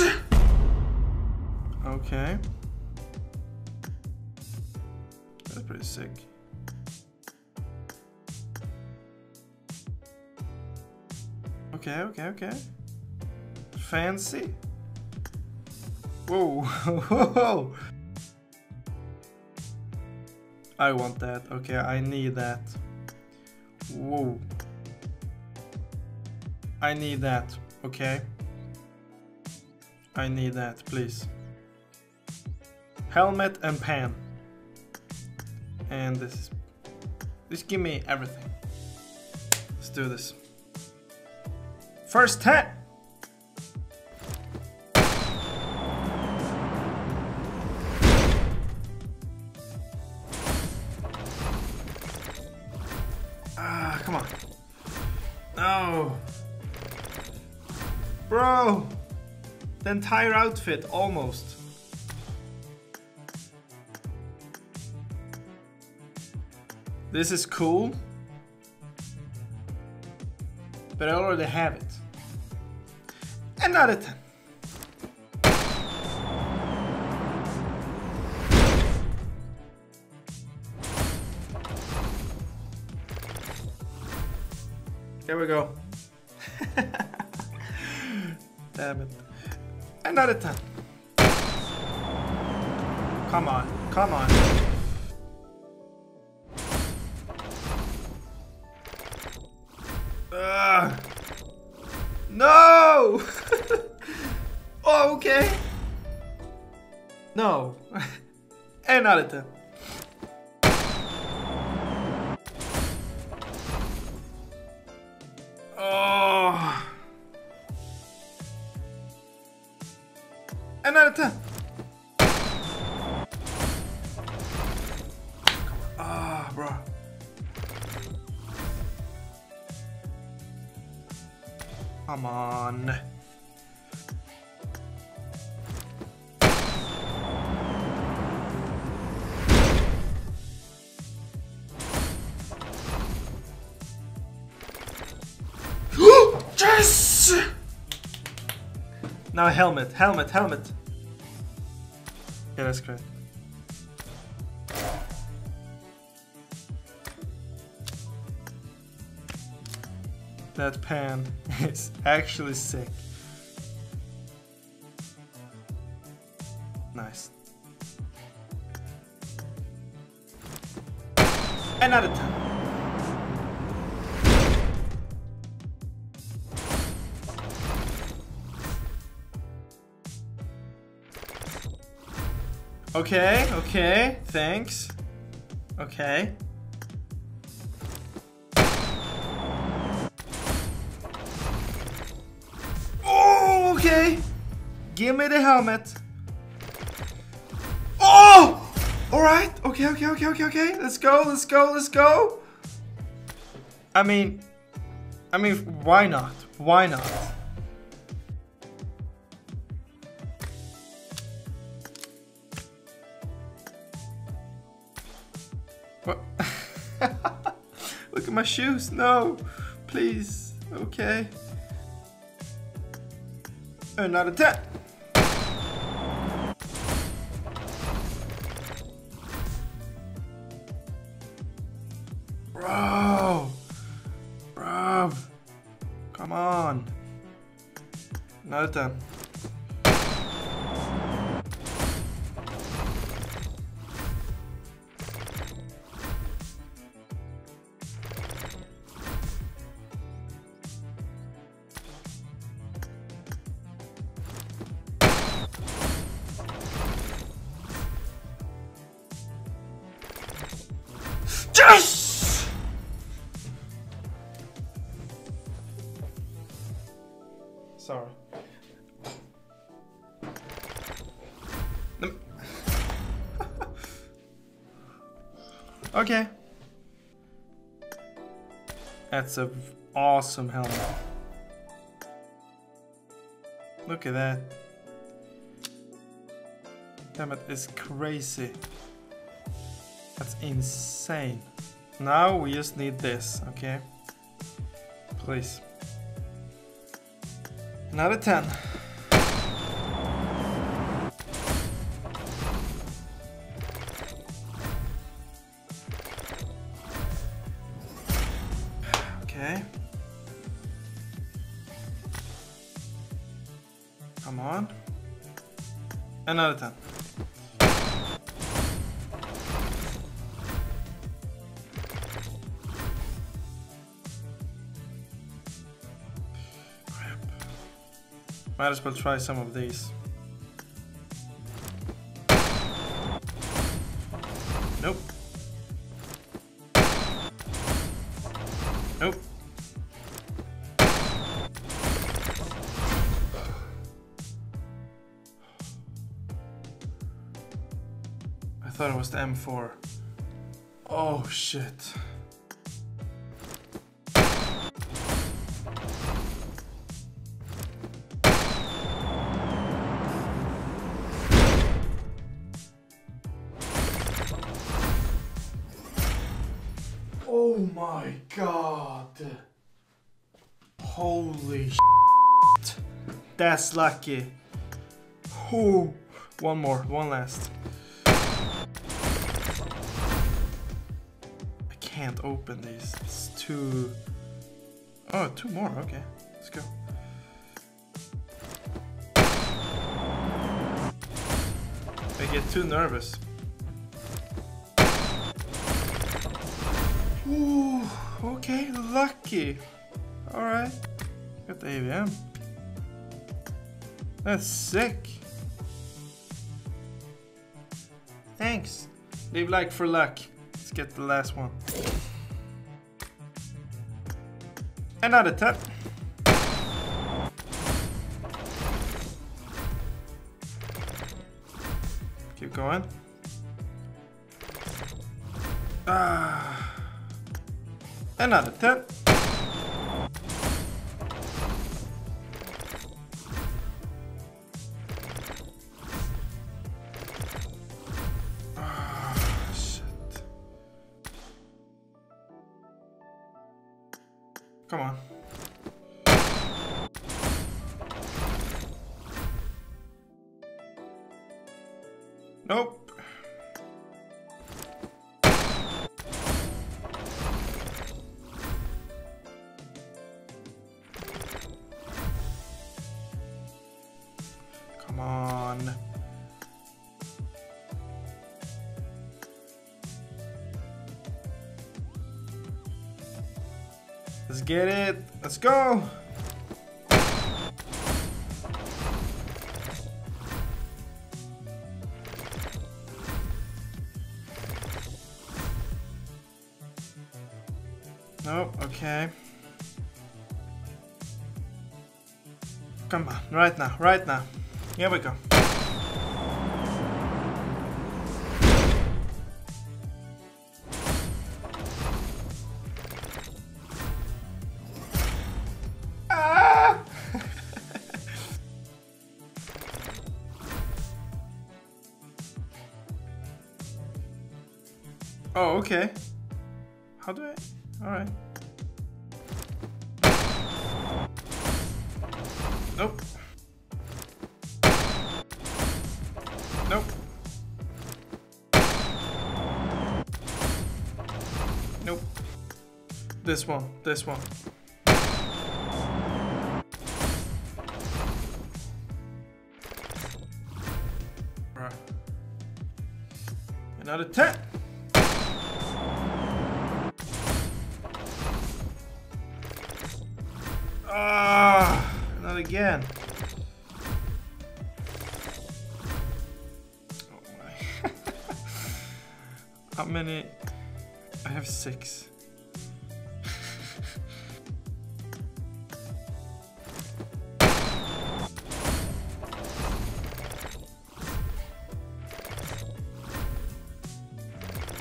Yes! Okay. That's pretty sick. Okay, okay, okay. Fancy. Whoa, whoa! I want that. Okay, I need that. Whoa. I need that. Okay. I need that, please. Helmet and pan. And this is... Just give me everything. Let's do this. First time! Ah, come on. No! Bro! The entire outfit, almost. This is cool. But I already have it. Another 10. There we go. Damn it. Another 10. Come on, come on. Ugh. No! Oh, okay. No. Another 10. Oh. Another 10. Ah, oh, bro. Come on. Yes! Now helmet, helmet, helmet. Yeah, that's great. That pan is actually sick. Nice. Another time. Okay, okay, thanks. Okay. Oh, okay. Give me the helmet. Oh! Alright, okay, okay, okay, okay, okay. Let's go, let's go, let's go. I mean, why not? Why not? What? Look at my shoes. No, please. Okay. Another 10. Bro. Bro. Come on. Another 10. Yes! Sorry. Okay. That's an awesome helmet. Look at that. Damn, it is crazy. That's insane. Now we just need this, okay? Please. Another 10. Okay. Come on. Another 10. Crap. Might as well try some of these. Nope. Nope. I thought it was the M4. Oh shit. Oh my god! Holy shit! That's lucky! Ooh. One more, one last. I can't open these, it's too... Oh, two more, okay. Let's go. I get too nervous. Ooh, okay, lucky. Alright. Got the AVM. That's sick. Thanks. Leave like for luck. Let's get the last one. Another tap. Keep going. Ah. Another 10. Oh, shit. Come on. Nope. Come on. Let's get it. Let's go. No, okay. Come on, right now, right now. Here we go. Ah! Oh, okay. How do I? All right. Nope. Nope. Nope. This one. This one. Alright. Another 10. Ah, not again. How many? I have 6.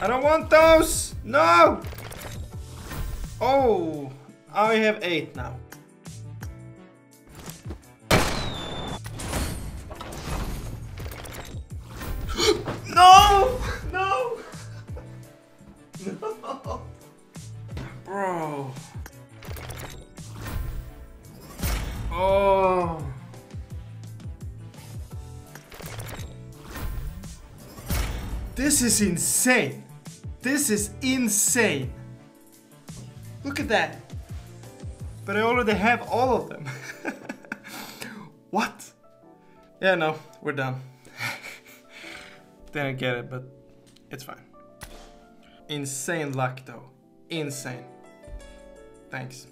I don't want those! No! Oh, I have 8 now. No! No! No! Bro. Oh. This is insane. This is insane. Look at that. But I already have all of them. What? Yeah, no, we're done. Didn't get it, but it's fine. Insane luck though. Insane. Thanks.